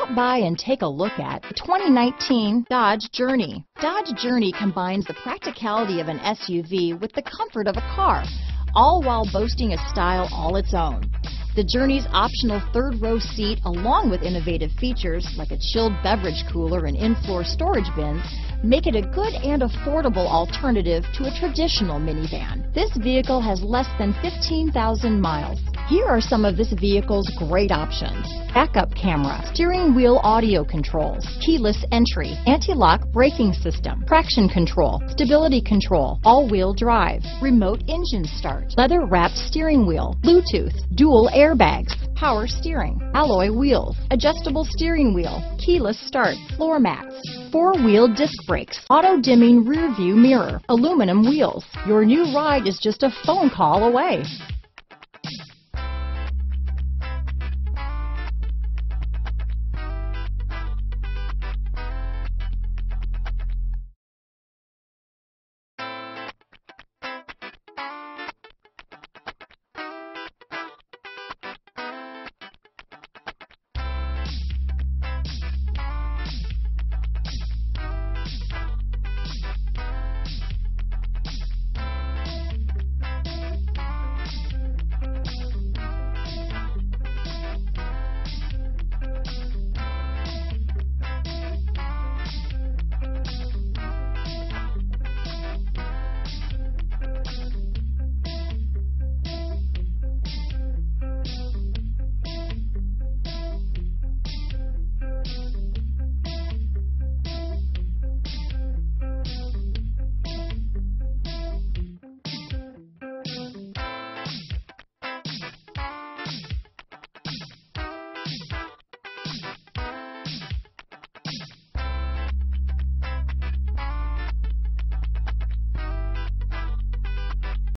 Stop by and take a look at the 2019 Dodge Journey. Dodge Journey combines the practicality of an SUV with the comfort of a car, all while boasting a style all its own. The Journey's optional third-row seat, along with innovative features like a chilled beverage cooler and in-floor storage bins, make it a good and affordable alternative to a traditional minivan. This vehicle has less than 15,000 miles. Here are some of this vehicle's great options: backup camera, steering wheel audio controls, keyless entry, anti-lock braking system, traction control, stability control, all-wheel drive, remote engine start, leather-wrapped steering wheel, Bluetooth, dual airbags, power steering, alloy wheels, adjustable steering wheel, keyless start, floor mats, four-wheel disc brakes, auto-dimming rear-view mirror, aluminum wheels. Your new ride is just a phone call away.